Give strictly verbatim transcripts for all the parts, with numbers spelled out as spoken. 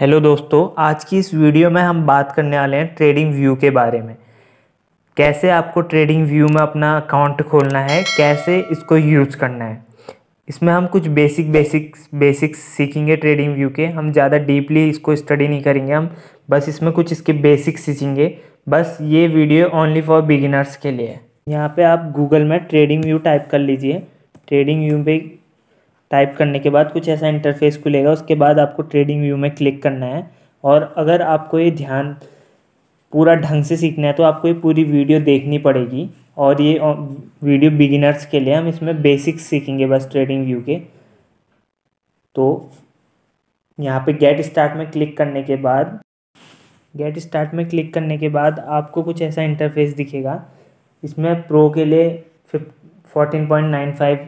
Hello दोस्तों, आज की इस वीडियो में हम बात करने वाले हैं ट्रेडिंग व्यू के बारे में। कैसे आपको ट्रेडिंग व्यू में अपना अकाउंट खोलना है, कैसे इसको यूज़ करना है। इसमें हम कुछ बेसिक बेसिक्स बेसिक्स सीखेंगे ट्रेडिंग व्यू के। हम ज़्यादा डीपली इसको स्टडी नहीं करेंगे, हम बस इसमें कुछ इसके बेसिक्स सीखेंगे। बस ये वीडियो ओनली फॉर बिगिनर्स के लिए है। यहाँ पर आप गूगल में ट्रेडिंग व्यू टाइप कर लीजिए। ट्रेडिंग व्यू पे टाइप करने के बाद कुछ ऐसा इंटरफेस खुलेगा। उसके बाद आपको ट्रेडिंग व्यू में क्लिक करना है। और अगर आपको ये ध्यान पूरा ढंग से सीखना है तो आपको ये पूरी वीडियो देखनी पड़ेगी। और ये वीडियो बिगिनर्स के लिए, हम इसमें बेसिक्स सीखेंगे बस ट्रेडिंग व्यू के। तो यहाँ पे गेट स्टार्ट में क्लिक करने के बाद गेट स्टार्ट में क्लिक करने के बाद आपको कुछ ऐसा इंटरफेस दिखेगा। इसमें प्रो के लिए fourteen point nine five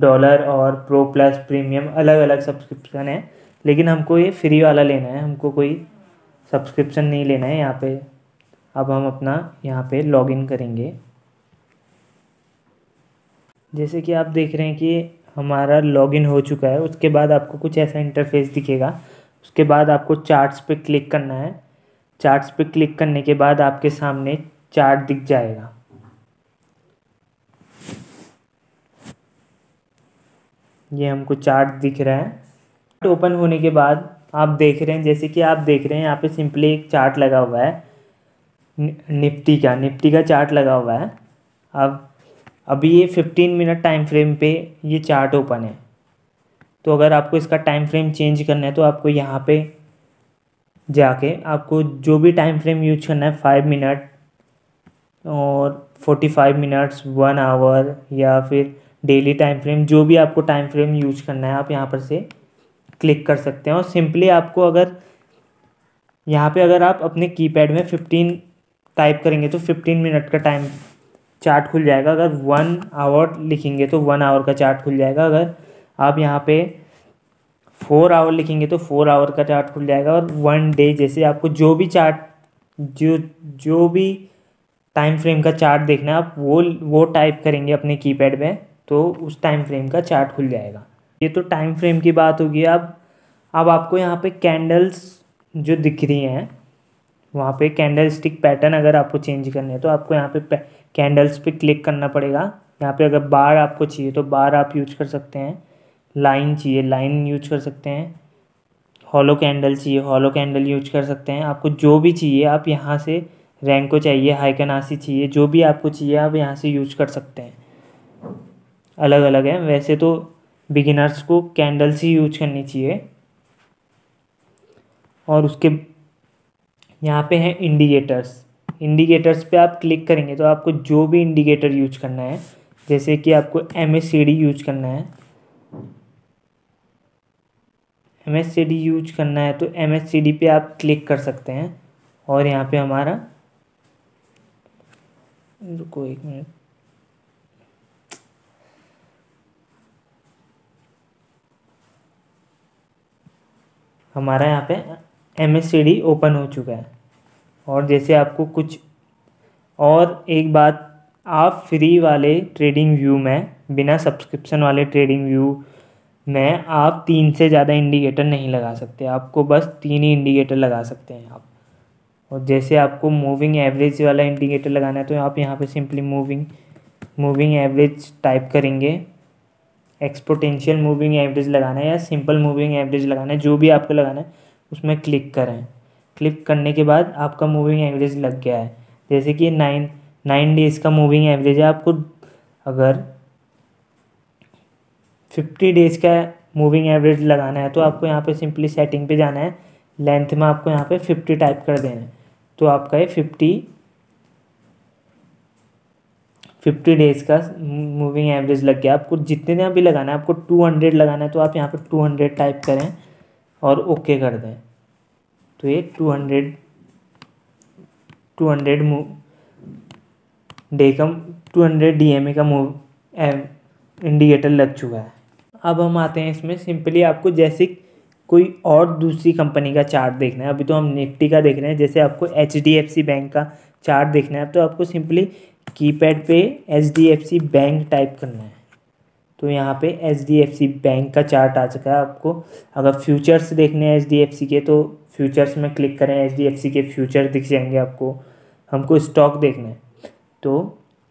dollar और प्रो प्लस प्रीमियम अलग अलग सब्सक्रिप्शन है, लेकिन हमको ये फ्री वाला लेना है। हमको कोई सब्सक्रिप्शन नहीं लेना है। यहाँ पे अब हम अपना यहाँ पे लॉगिन करेंगे। जैसे कि आप देख रहे हैं कि हमारा लॉगिन हो चुका है। उसके बाद आपको कुछ ऐसा इंटरफेस दिखेगा। उसके बाद आपको चार्ट्स पे क्लिक करना है। चार्ट्स पे क्लिक करने के बाद आपके सामने चार्ट दिख जाएगा। ये हमको चार्ट दिख रहा है। चार्ट ओपन होने के बाद आप देख रहे हैं, जैसे कि आप देख रहे हैं यहाँ पे सिंपली एक चार्ट लगा हुआ है निफ्टी का निफ्टी का चार्ट लगा हुआ है। अब अभी ये फिफ्टीन मिनट टाइम फ्रेम पे ये चार्ट ओपन है। तो अगर आपको इसका टाइम फ्रेम चेंज करना है तो आपको यहाँ पे जाके आपको जो भी टाइम फ्रेम यूज करना है, फाइव मिनट और forty five minutes, one hour या फिर डेली टाइम फ्रेम, जो भी आपको टाइम फ्रेम यूज करना है आप यहाँ पर से क्लिक कर सकते हैं। और सिंपली आपको अगर यहाँ पे अगर आप अपने कीपैड में फिफ्टीन टाइप करेंगे तो फिफ्टीन मिनट का टाइम चार्ट खुल जाएगा। अगर वन आवर लिखेंगे तो वन आवर का चार्ट खुल जाएगा। अगर आप यहाँ पे फोर आवर लिखेंगे तो फोर आवर का चार्ट खुल जाएगा। और वन डे, जैसे आपको जो भी चार्ट जो जो भी टाइम फ्रेम का चार्ट देखना है आप वो वो टाइप करेंगे अपने कीपैड में तो उस टाइम फ्रेम का चार्ट खुल जाएगा। ये तो टाइम फ्रेम की बात होगी। अब अब आपको यहाँ पे कैंडल्स जो दिख रही हैं वहाँ पे कैंडल स्टिक पैटर्न अगर आपको चेंज करने हैं तो आपको यहाँ पे कैंडल्स पे क्लिक करना पड़ेगा। यहाँ पे अगर बार आपको चाहिए तो बार आप यूज कर सकते हैं, लाइन चाहिए लाइन यूज कर सकते हैं, हॉलो कैंडल चाहिए हॉलो कैंडल यूज कर सकते हैं। आपको जो भी चाहिए आप यहाँ से, रैंको चाहिए, हाइकनासी चाहिए, जो भी आपको चाहिए आप यहाँ से यूज कर सकते हैं। अलग अलग है। वैसे तो बिगिनर्स को कैंडल्स ही यूज करनी चाहिए। और उसके यहाँ पे हैं इंडिकेटर्स। इंडिकेटर्स पे आप क्लिक करेंगे तो आपको जो भी इंडिकेटर यूज करना है, जैसे कि आपको M A C D use करना है M A C D use करना है तो एम ए सी डी पे आप क्लिक कर सकते हैं। और यहाँ पे हमारा, रुको एक मिनट, हमारा यहाँ पे M A C D open हो चुका है। और जैसे आपको कुछ और एक बात, आप फ्री वाले ट्रेडिंग व्यू में, बिना सब्सक्रिप्शन वाले ट्रेडिंग व्यू में आप तीन से ज़्यादा इंडिकेटर नहीं लगा सकते। आपको बस तीन ही इंडिकेटर लगा सकते हैं आप। और जैसे आपको मूविंग एवरेज वाला इंडिकेटर लगाना है तो आप यहाँ पे simply moving moving average type करेंगे। एक्सपोटेंशियल मूविंग एवरेज लगाना है या सिंपल मूविंग एवरेज लगाना है, जो भी आपको लगाना है उसमें क्लिक करें। क्लिक करने के बाद आपका मूविंग एवरेज लग गया है। जैसे कि नाइन नाइन डेज़ का मूविंग एवरेज है। आपको अगर फिफ्टी डेज़ का मूविंग एवरेज लगाना है तो आपको यहाँ पे सिंपली सेटिंग पे जाना है। लेंथ में आपको यहाँ पे फिफ्टी टाइप कर देना है तो आपका ये फिफ्टी फिफ्टी डेज़ का मूविंग एवरेज लग गया। आपको जितने दिन भी लगाना है, आपको टू हंड्रेड लगाना है तो आप यहाँ पर टू हंड्रेड टाइप करें और ओके कर दें। तो ये two hundred two hundred move day का two hundred D M A का मूव इंडिकेटर लग चुका है। अब हम आते हैं इसमें। सिंपली आपको जैसे कोई और दूसरी कंपनी का चार्ट देखना है, अभी तो हम निफ्टी का देख रहे हैं, जैसे आपको H D F C bank का चार्ट देखना है तो आपको सिंपली कीपैड पे H D F C bank type करना है। तो यहाँ पे H D F C bank का चार्ट आ चुका है। आपको अगर फ्यूचर्स देखने हैं एच डी एफ सी के तो फ्यूचर्स में क्लिक करें, एच डी एफ सी के फ्यूचर दिख जाएंगे आपको। हमको स्टॉक देखना है तो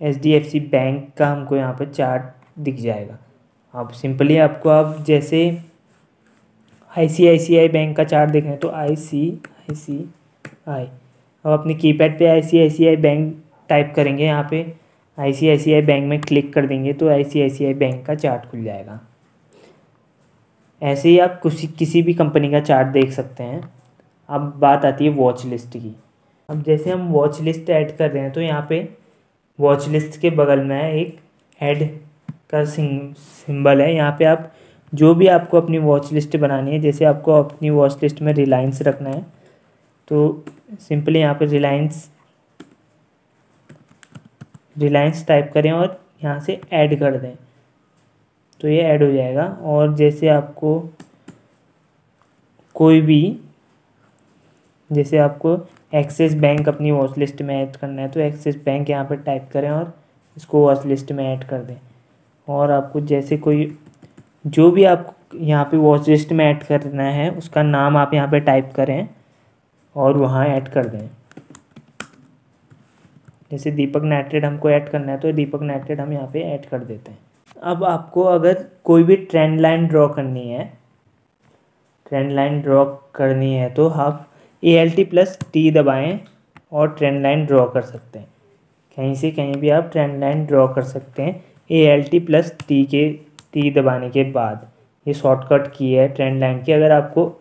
H D F C bank का हमको यहाँ पे चार्ट दिख जाएगा। आप सिंपली आपको आप जैसे आई सी आई सी आई बैंक का चार्ट देखें तो आई सी आई सी आई, अब अपने कीपैड पे आई सी आई सी आई बैंक टाइप करेंगे, यहाँ पे आई सी आई सी आई बैंक में क्लिक कर देंगे तो आई सी आई सी आई बैंक का चार्ट खुल जाएगा। ऐसे ही आप किसी किसी भी कंपनी का चार्ट देख सकते हैं। अब बात आती है वॉच लिस्ट की। अब जैसे हम वॉच लिस्ट ऐड कर रहे हैं तो यहाँ पे वॉच लिस्ट के बगल में एक हेड का सिंबल है, यहाँ पे आप जो भी आपको अपनी वॉच लिस्ट बनानी है, जैसे आपको अपनी वॉच लिस्ट में रिलायंस रखना है तो सिंपली यहाँ पे रिलायंस रिलायंस टाइप करें और यहाँ से ऐड कर दें तो ये ऐड हो जाएगा। और जैसे आपको कोई भी जैसे आपको एक्सिस बैंक अपनी वॉच लिस्ट में ऐड करना है तो एक्सिस बैंक यहाँ पर टाइप करें और इसको वॉच लिस्ट में ऐड कर दें। और आपको जैसे कोई जो भी आप यहाँ पे वॉच लिस्ट में ऐड करना है उसका नाम आप यहाँ पे टाइप करें और वहाँ ऐड कर दें। जैसे दीपक नाइट्रेट हमको ऐड करना है तो दीपक नाइट्रेट हम यहाँ पे ऐड कर देते हैं। अब आपको अगर कोई भी ट्रेंड लाइन ड्रॉ करनी है ट्रेंड लाइन ड्रॉ करनी है तो आप A L T plus T दबाएँ और ट्रेंड लाइन ड्रॉ कर सकते हैं। कहीं से कहीं भी आप ट्रेंड लाइन ड्रॉ कर सकते हैं A L T plus T के टी दबाने के बाद। ये शॉर्टकट की है ट्रेंड लाइन की। अगर आपको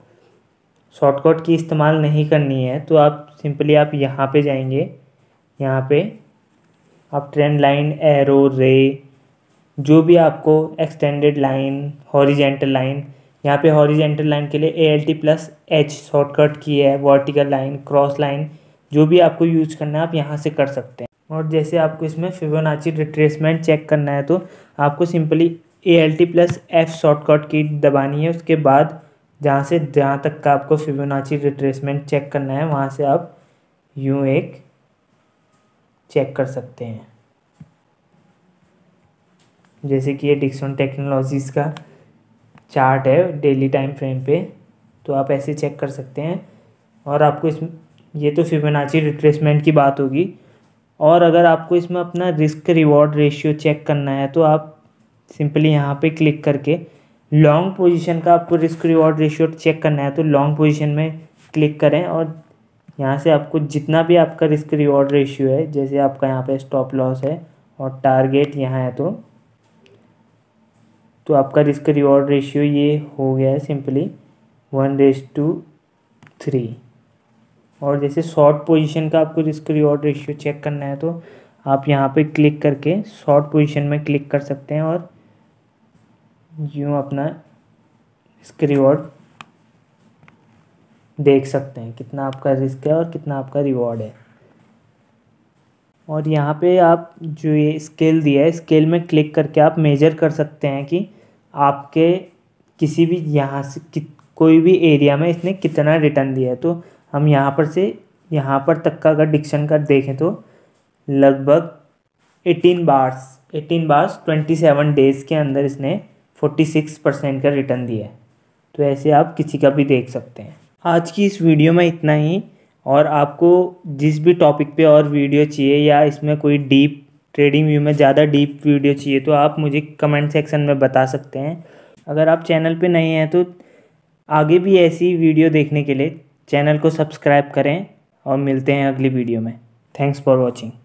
शॉर्टकट की इस्तेमाल नहीं करनी है तो आप सिंपली आप यहाँ पे जाएंगे, यहाँ पे आप ट्रेंड लाइन, एरो, रे, जो भी आपको एक्सटेंडेड लाइन, हॉरिजेंटल लाइन, यहाँ पे हॉरिजेंटल लाइन के लिए A L T plus H shortcut की है, वर्टिकल लाइन, क्रॉस लाइन, जो भी आपको यूज करना है आप यहाँ से कर सकते हैं। और जैसे आपको इसमें फिबोनाची रिट्रेसमेंट चेक करना है तो आपको simply A L T plus F shortcut की दबानी है, उसके बाद जहाँ से जहाँ तक का आपको फिबोनाची रिट्रेसमेंट चेक करना है वहाँ से आप यूँ एक चेक कर सकते हैं। जैसे कि ये डिक्सन टेक्नोलॉजीज़ का चार्ट है डेली टाइम फ्रेम पे, तो आप ऐसे चेक कर सकते हैं। और आपको इसमें ये तो फिबोनाची रिट्रेसमेंट की बात होगी। और अगर आपको इसमें अपना रिस्क रिवॉर्ड रेशियो चेक करना है तो आप सिंपली यहाँ पे क्लिक करके लॉन्ग पोजीशन का आपको रिस्क रिवॉर्ड रेशियो चेक करना है तो लॉन्ग पोजीशन में क्लिक करें और यहाँ से आपको जितना भी आपका रिस्क रिवॉर्ड रेशियो है, जैसे आपका यहाँ पर स्टॉप लॉस है और टारगेट यहाँ है तो तो आपका रिस्क रिवॉर्ड रेशियो ये हो गया है simply one race to three. और जैसे शॉर्ट पोजीशन का आपको रिस्क रिवॉर्ड रेशियो चेक करना है तो आप यहाँ पे क्लिक करके शॉर्ट पोजीशन में क्लिक कर सकते हैं और यूँ अपना रिस्क रिवॉर्ड देख सकते हैं कितना आपका रिस्क है और कितना आपका रिवॉर्ड है। और यहाँ पे आप जो ये स्केल दिया है स्केल में क्लिक करके आप मेजर कर सकते हैं कि आपके किसी भी यहाँ से कि, कोई भी एरिया में इसने कितना रिटर्न दिया है। तो हम यहाँ पर से यहाँ पर तक का अगर डिक्सन का देखें तो लगभग अठारह बार्स अठारह बार्स सत्ताईस डेज़ के अंदर इसने छियालीस परसेंट का रिटर्न दिया है। तो ऐसे आप किसी का भी देख सकते हैं। आज की इस वीडियो में इतना ही। और आपको जिस भी टॉपिक पे और वीडियो चाहिए या इसमें कोई डीप ट्रेडिंग व्यू में ज़्यादा डीप वीडियो चाहिए तो आप मुझे कमेंट सेक्शन में बता सकते हैं। अगर आप चैनल पे नए हैं तो आगे भी ऐसी वीडियो देखने के लिए चैनल को सब्सक्राइब करें और मिलते हैं अगली वीडियो में। Thanks for watching.